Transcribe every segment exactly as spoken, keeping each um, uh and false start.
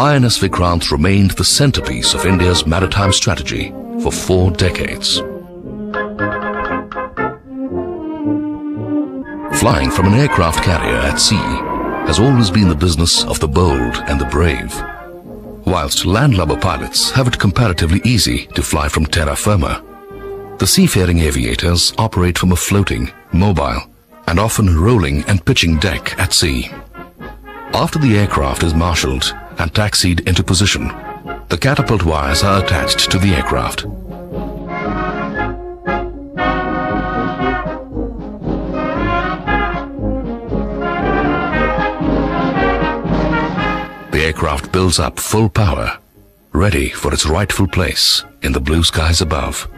I N S Vikrant remained the centerpiece of India's maritime strategy for four decades. Flying from an aircraft carrier at sea has always been the business of the bold and the brave, whilst landlubber pilots have it comparatively easy to fly from terra firma. The seafaring aviators operate from a floating, mobile, and often rolling and pitching deck at sea. After the aircraft is marshaled and taxied into position, the catapult wires are attached to the aircraft. The aircraft builds up full power, ready for its rightful place in the blue skies above.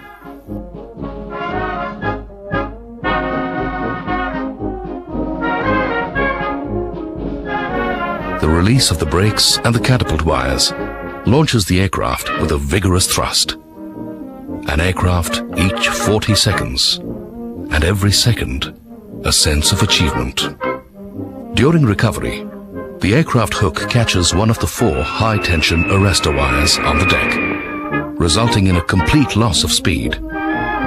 The release of the brakes and the catapult wires launches the aircraft with a vigorous thrust. An aircraft each forty seconds, and every second, a sense of achievement. During recovery, the aircraft hook catches one of the four high-tension arrestor wires on the deck, resulting in a complete loss of speed,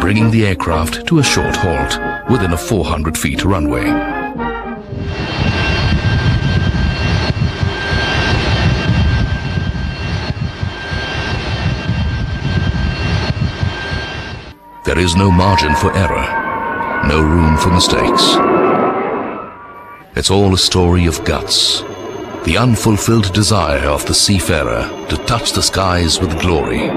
bringing the aircraft to a short halt within a four hundred feet runway. There is no margin for error, no room for mistakes. It's all a story of guts, the unfulfilled desire of the seafarer to touch the skies with glory.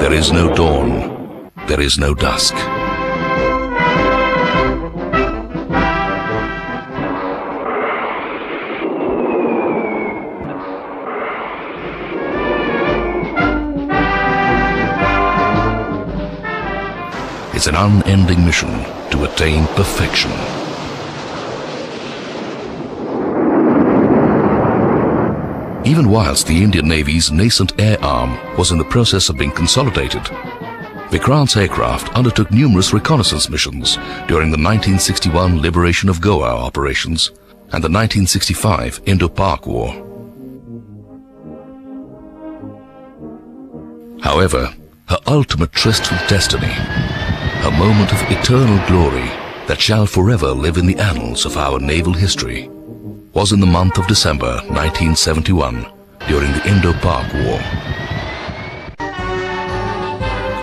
There is no dawn, there is no dusk. It's an unending mission to attain perfection. Even whilst the Indian Navy's nascent air arm was in the process of being consolidated, Vikrant's aircraft undertook numerous reconnaissance missions during the nineteen sixty-one Liberation of Goa operations and the nineteen sixty-five Indo-Pak War. However, her ultimate tryst with destiny, a moment of eternal glory that shall forever live in the annals of our naval history, was in the month of December nineteen seventy-one during the Indo-Pak War.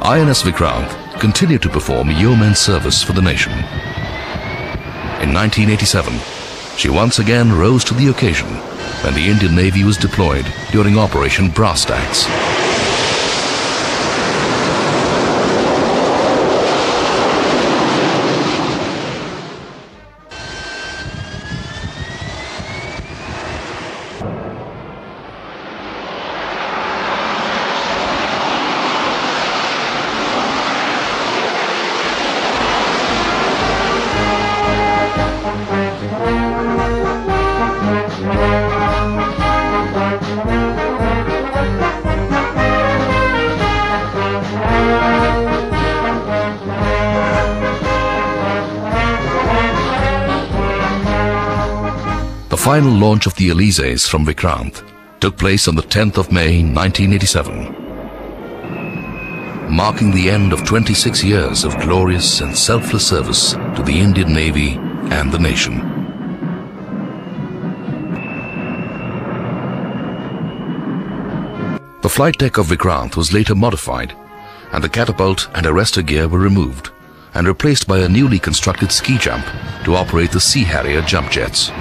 I N S Vikrant continued to perform yeoman service for the nation. In nineteen eighty-seven, she once again rose to the occasion when the Indian Navy was deployed during Operation Brasstacks. The final launch of the Alizés from Vikrant took place on the tenth of May nineteen eighty-seven, marking the end of twenty-six years of glorious and selfless service to the Indian Navy and the nation. The flight deck of Vikrant was later modified, and the catapult and arrestor gear were removed and replaced by a newly constructed ski jump to operate the Sea Harrier jump jets.